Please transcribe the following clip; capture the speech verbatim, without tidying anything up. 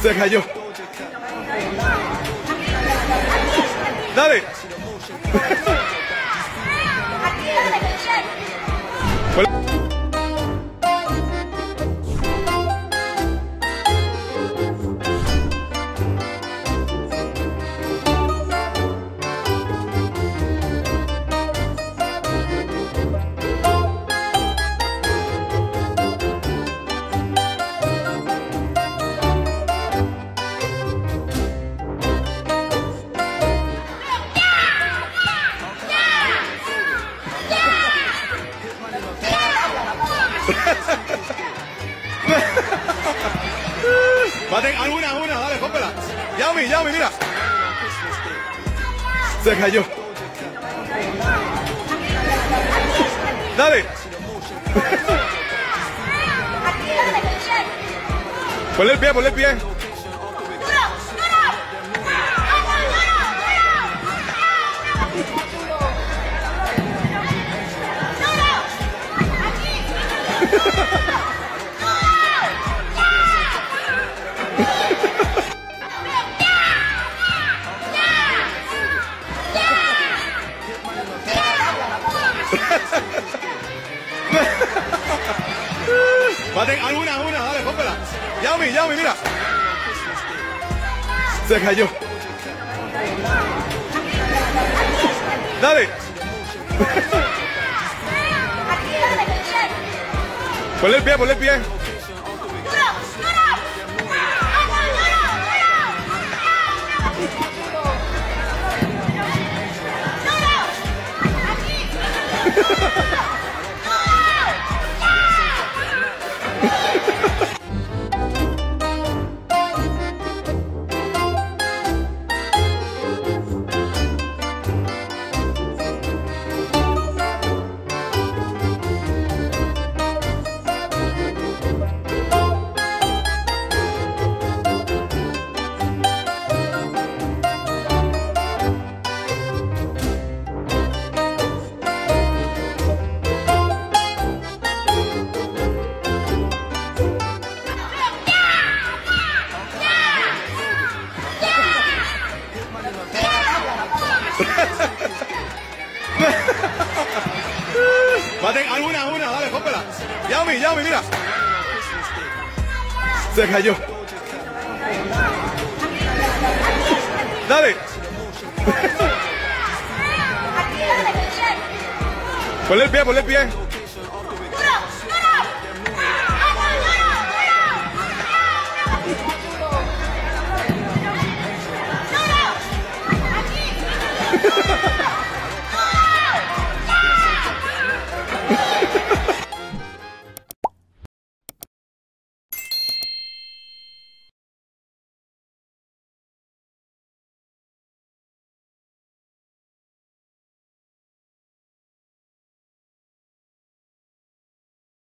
Se cayó. Dale. Alguna, alguna, dale, cómpela. Yami, Yami, mira. Se cayó. Dale. Ponle el pie, ponle el pie. Alguna, alguna, dale, cómpela. Yami, Yami, mira. Se cayó. Dale. Ponle el pie, ponle el pie. Alguna, alguna, dale, cómpela. Yami, Yami, mira. Se cayó. Dale. Ponle el pie, ponle el pie.